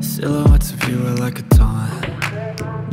Silhouettes of you are like a taunt.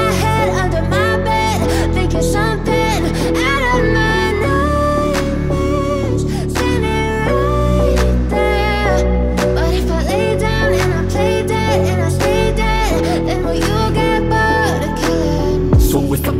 head, under my thinking something out of my nightmares, sitting right there. But if I lay down and I play dead and I stay dead, then will you get bored of killing me? So if I